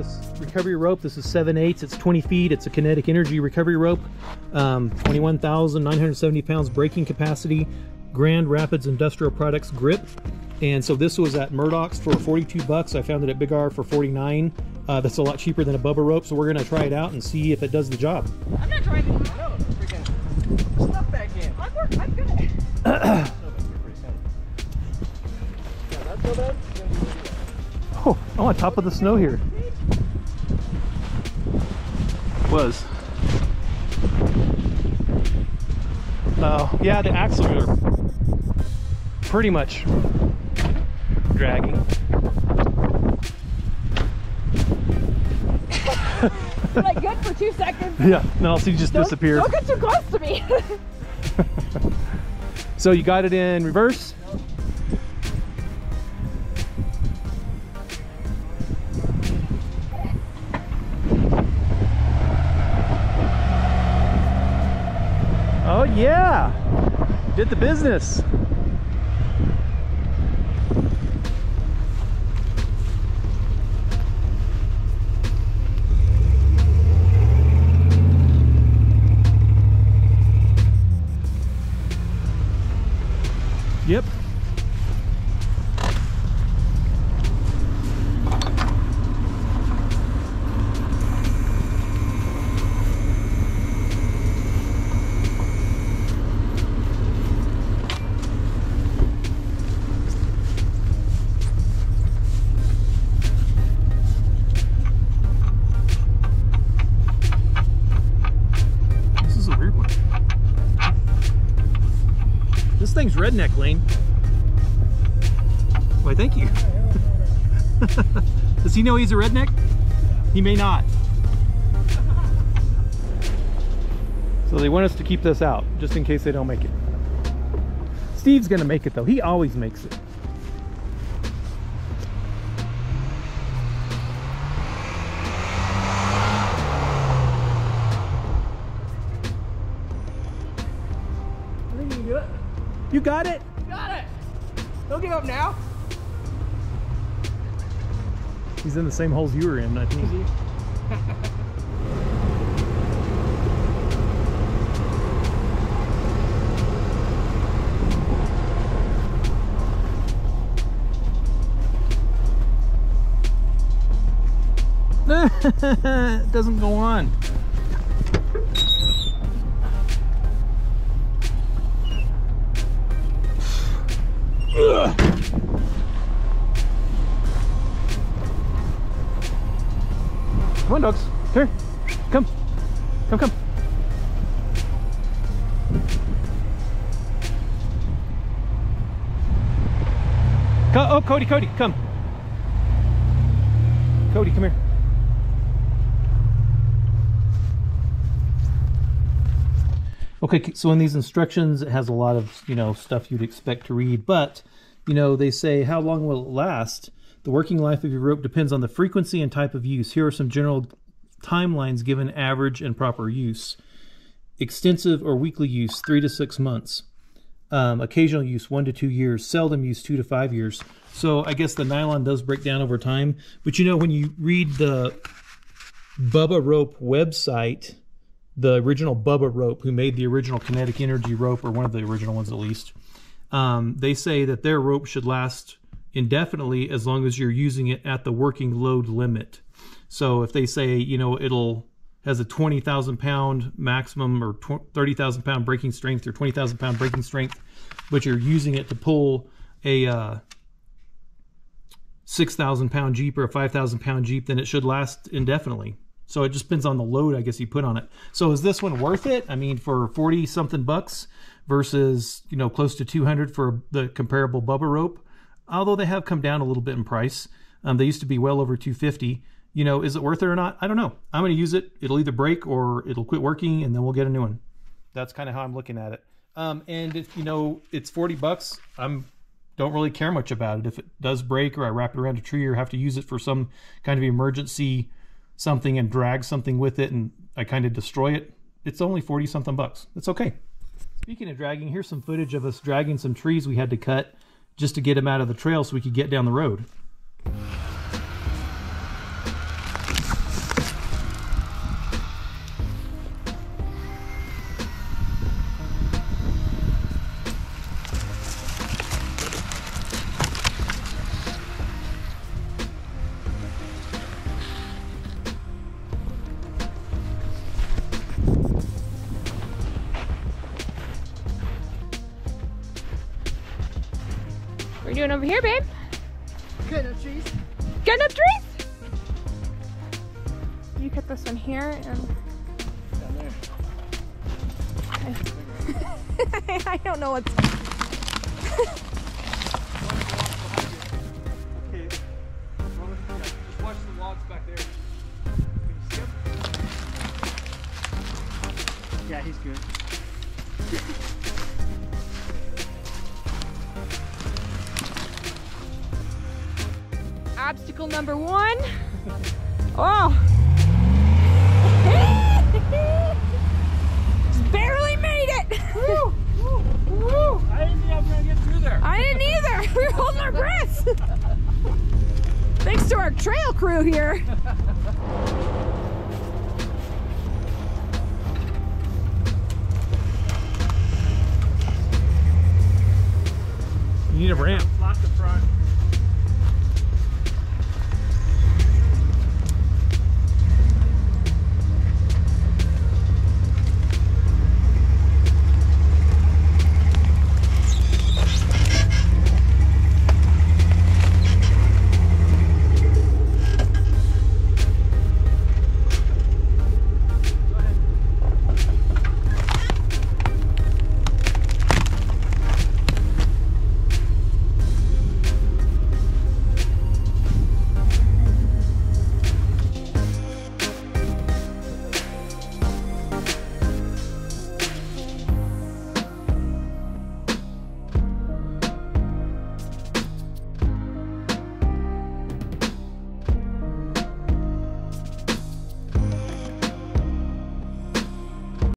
this recovery rope. This is 7/8. It's 20 feet. It's a kinetic energy recovery rope. 21,970 pounds braking capacity. Grand Rapids Industrial Products grip. And so this was at Murdoch's for 42 bucks. I found it at Big R for 49. That's a lot cheaper than a Bubba Rope, so we're gonna try it out and see if it does the job. I'm not trying to no, freaking stuff back in. I'm good at it. Yeah, that's so bad. Oh, I'm on top of the snow here. Was. Oh, yeah, the axles are pretty much dragging. Like good for 2 seconds. Yeah, no, so you just disappear. Don't get too close to me. So you got it in reverse. Oh yeah, did the business. Yep. This is a weird one. This thing's redneck lane. Why, thank you. Does he know he's a redneck? He may not. So they want us to keep this out, just in case they don't make it. Steve's gonna make it though. He always makes it. I think you can do it. You got it? Got it! Don't give up now. He's in the same holes you were in, I think. It doesn't go on. Come on, dogs. Here. Come. Come, come. Oh, Cody, Cody, come. Cody, come here. Okay, so in these instructions, it has a lot of, you know, stuff you'd expect to read, but, you know, they say, how long will it last? The working life of your rope depends on the frequency and type of use. Here are some general timelines given average and proper use. Extensive or weekly use, 3 to 6 months. Occasional use, 1 to 2 years. Seldom use, 2 to 5 years. So I guess the nylon does break down over time. But you know, when you read the Bubba Rope website, the original Bubba Rope, who made the original kinetic energy rope, or one of the original ones at least, they say that their rope should last indefinitely as long as you're using it at the working load limit. So if they say, you know, it'll has a 20,000 pound maximum or 30,000 pound braking strength or 20,000 pound braking strength, but you're using it to pull a 6,000 pound Jeep or a 5,000 pound Jeep, then it should last indefinitely. So it just depends on the load, I guess, you put on it. So is this one worth it? I mean, for 40 something bucks versus, you know, close to 200 for the comparable Bubba Rope, although they have come down a little bit in price. They used to be well over 250. You know, is it worth it or not? I don't know. I'm going to use it. It'll either break or it'll quit working, and then we'll get a new one. That's kind of how I'm looking at it. And if, you know, it's 40 bucks, I don't really care much about it. If it does break or I wrap it around a tree or have to use it for some kind of emergency something and drag something with it and I kind of destroy it, it's only 40 something bucks. It's okay. Speaking of dragging, here's some footage of us dragging some trees we had to cut just to get him out of the trail so we could get down the road. What are you doing over here, babe? Cutting up trees. Cutting up trees? You cut this one here and... down there. I don't know what's... Okay. Just watch the logs back there. Can you see him? Yeah, he's good. Obstacle number one. Oh. Thanks to our trail crew here. You need a ramp. Lock the front.